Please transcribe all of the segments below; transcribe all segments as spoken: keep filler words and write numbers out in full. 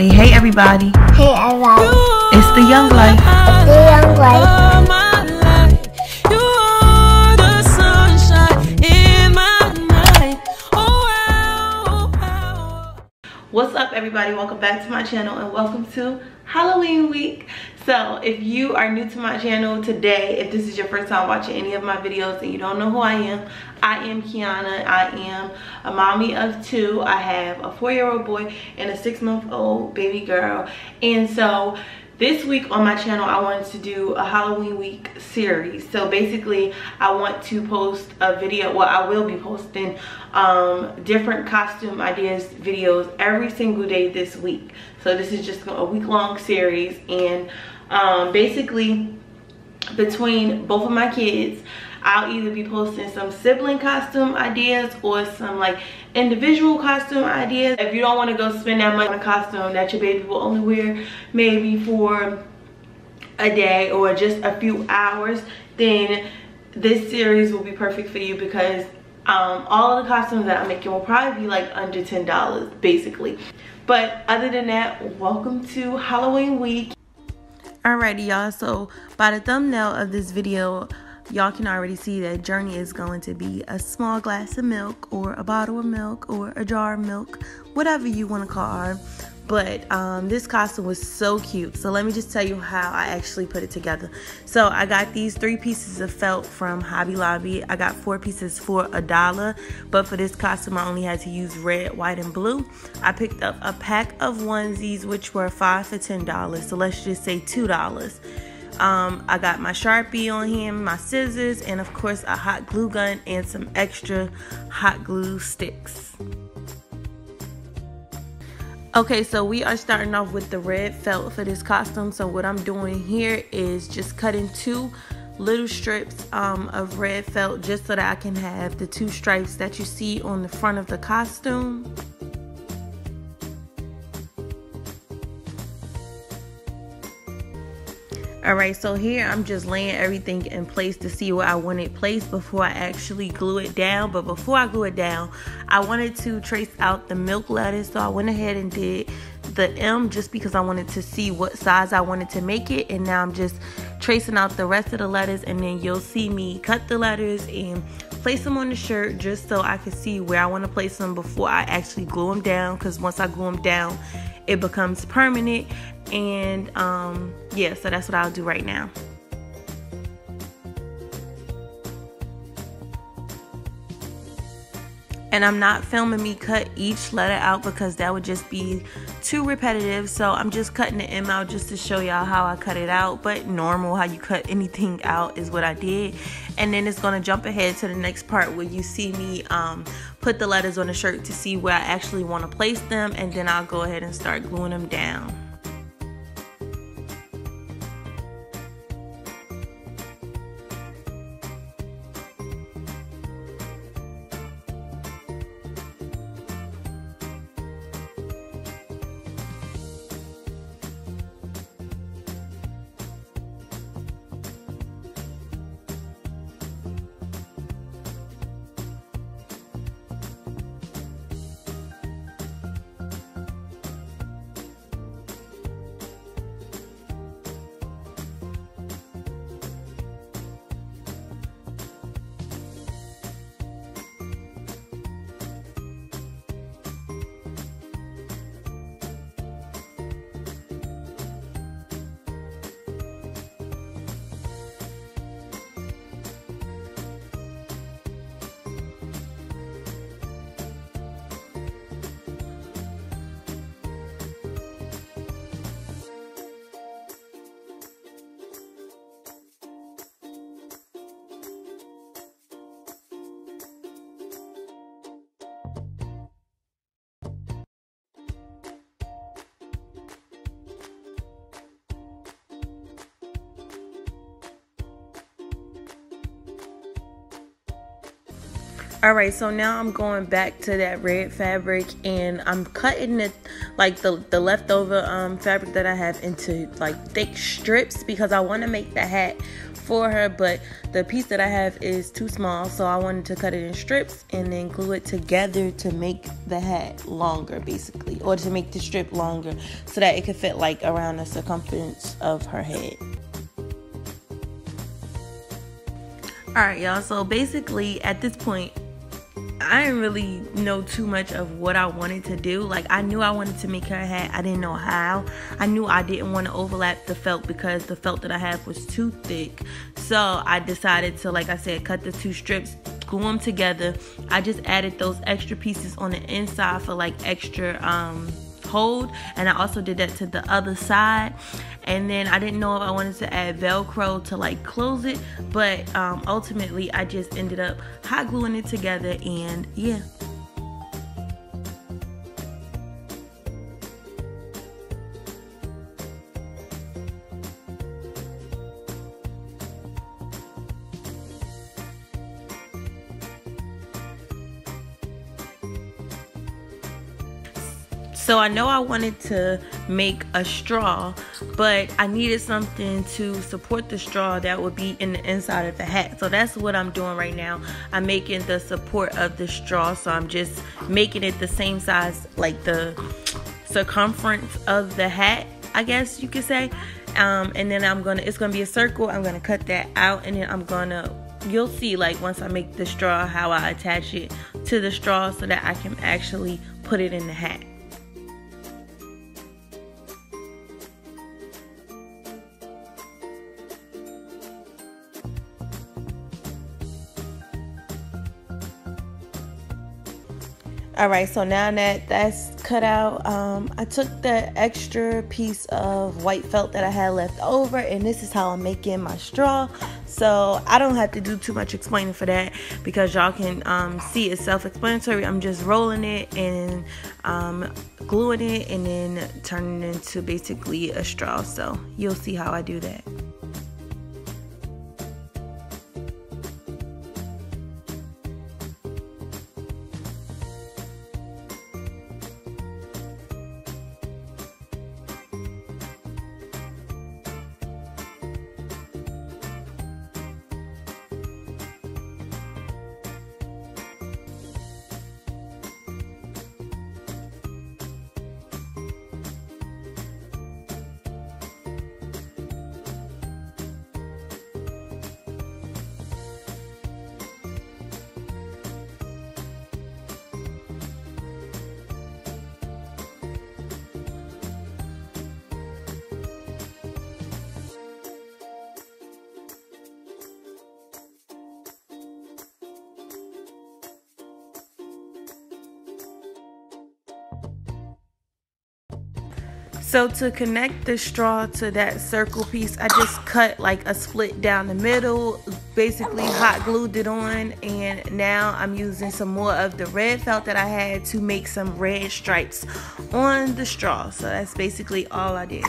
Say hey everybody. Hey everybody. It's the Young Life. It's the Young Life. What's up everybody, welcome back to my channel and welcome to Halloween week. So if you are new to my channel today, if this is your first time watching any of my videos and you don't know who I am, I am Kiana. I am a mommy of two. I have a four-year-old boy and a six-month-old baby girl. And so this week on my channel, I wanted to do a Halloween week series. So basically, I want to post a video, well, I will be posting um, different costume ideas videos every single day this week. So this is just a week-long series. And um, basically, between both of my kids, I'll either be posting some sibling costume ideas or some like individual costume ideas. If you don't want to go spend that money on a costume that your baby will only wear maybe for a day or just a few hours, then this series will be perfect for you, because um, all of the costumes that I'm making will probably be like under ten dollars basically. But other than that, welcome to Halloween week. Alrighty y'all, so by the thumbnail of this video, y'all can already see that Journey is going to be a small glass of milk or a bottle of milk or a jar of milk, whatever you want to call her. But um, this costume was so cute. So let me just tell you how I actually put it together. So I got these three pieces of felt from Hobby Lobby. I got four pieces for a dollar. But for this costume, I only had to use red, white, and blue. I picked up a pack of onesies, which were five for ten dollars. So let's just say two dollars. Um, I got my Sharpie on hand, my scissors, and of course a hot glue gun and some extra hot glue sticks. Okay, so we are starting off with the red felt for this costume. So what I'm doing here is just cutting two little strips um, of red felt just so that I can have the two stripes that you see on the front of the costume. Alright, so here I'm just laying everything in place to see where I want it placed before I actually glue it down. But before I glue it down, I wanted to trace out the milk letters. So I went ahead and did the M just because I wanted to see what size I wanted to make it. And now I'm just tracing out the rest of the letters, and then you'll see me cut the letters and place them on the shirt just so I can see where I want to place them before I actually glue them down. Because once I glue them down, it becomes permanent. And um yeah, so that's what I'll do right now. And I'm not filming me cut each letter out because that would just be too repetitive, so I'm just cutting the M out just to show y'all how I cut it out. But normal, how you cut anything out is what I did. And then it's gonna jump ahead to the next part where you see me um, put the letters on the shirt to see where I actually wanna place them, and then I'll go ahead and start gluing them down. Alright, so now I'm going back to that red fabric, and I'm cutting it like the, the leftover um, fabric that I have into like thick strips because I want to make the hat for her, but the piece that I have is too small, so I wanted to cut it in strips and then glue it together to make the hat longer, basically, or to make the strip longer so that it could fit like around the circumference of her head. Alright y'all, so basically at this point I didn't really know too much of what I wanted to do. Like, I knew I wanted to make her hat. I didn't know how. I knew I didn't want to overlap the felt because the felt that I had was too thick. So I decided to, like I said, cut the two strips, glue them together. I just added those extra pieces on the inside for like extra um, hold. And I also did that to the other side. And then I didn't know if I wanted to add Velcro to like close it, but um, ultimately I just ended up hot gluing it together, and yeah. So I know I wanted to make a straw, but I needed something to support the straw that would be in the inside of the hat. So that's what I'm doing right now. I'm making the support of the straw, so I'm just making it the same size, like the circumference of the hat, I guess you could say. Um, and then I'm gonna, it's gonna be a circle. I'm gonna cut that out, and then I'm gonna, you'll see like once I make the straw how I attach it to the straw so that I can actually put it in the hat. Alright, so now that that's cut out, um, I took the extra piece of white felt that I had left over, and this is how I'm making my straw. So I don't have to do too much explaining for that because y'all can um, see it's self-explanatory. I'm just rolling it and um, gluing it and then turning it into basically a straw. So you'll see how I do that. So to connect the straw to that circle piece, I just cut like a split down the middle, basically hot glued it on, and now I'm using some more of the red felt that I had to make some red stripes on the straw. So that's basically all I did.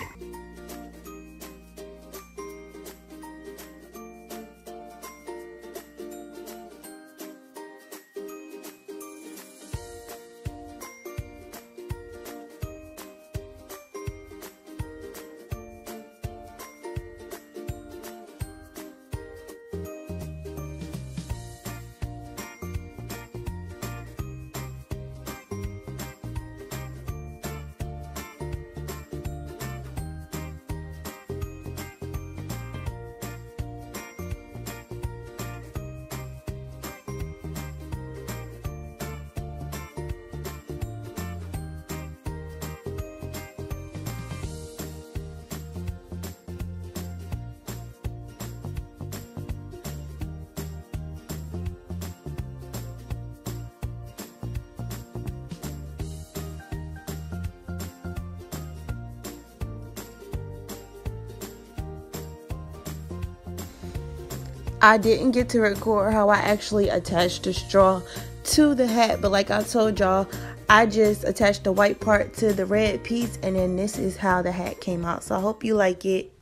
I didn't get to record how I actually attached the straw to the hat, but like I told y'all, I just attached the white part to the red piece, and then this is how the hat came out. So I hope you like it.